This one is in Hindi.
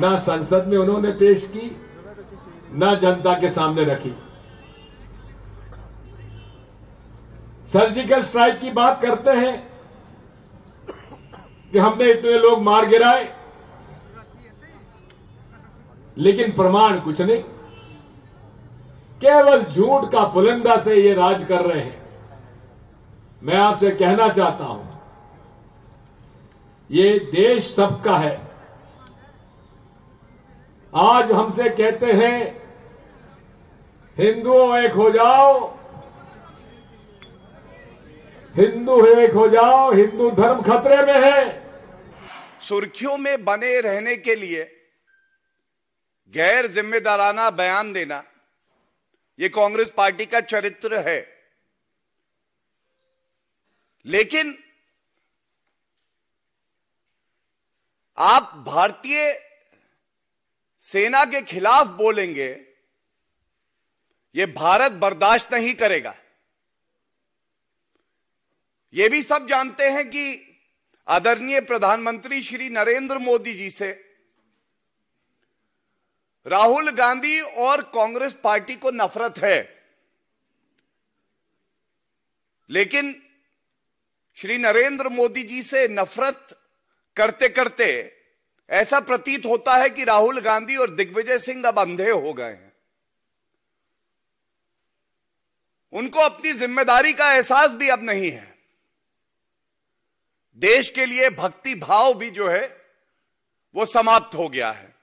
ना संसद में उन्होंने पेश की, ना जनता के सामने रखी। सर्जिकल स्ट्राइक की बात करते हैं कि हमने इतने लोग मार गिराए, लेकिन प्रमाण कुछ नहीं, केवल झूठ का पुलिंदा से ये राज कर रहे हैं। मैं आपसे कहना चाहता हूं, ये देश सबका है। आज हमसे कहते हैं हिंदुओं एक हो जाओ, हिंदू एक हो जाओ, हिंदू धर्म खतरे में है। सुर्खियों में बने रहने के लिए गैर जिम्मेदाराना बयान देना ये कांग्रेस पार्टी का चरित्र है, लेकिन आप भारतीय सेना के खिलाफ बोलेंगे ये भारत बर्दाश्त नहीं करेगा। ये भी सब जानते हैं कि आदरणीय प्रधानमंत्री श्री नरेंद्र मोदी जी से राहुल गांधी और कांग्रेस पार्टी को नफरत है, लेकिन श्री नरेंद्र मोदी जी से नफरत करते करते ऐसा प्रतीत होता है कि राहुल गांधी और दिग्विजय सिंह अब अंधे हो गए हैं। उनको अपनी जिम्मेदारी का एहसास भी अब नहीं है। देश के लिए भक्ति भाव भी जो है वो समाप्त हो गया है।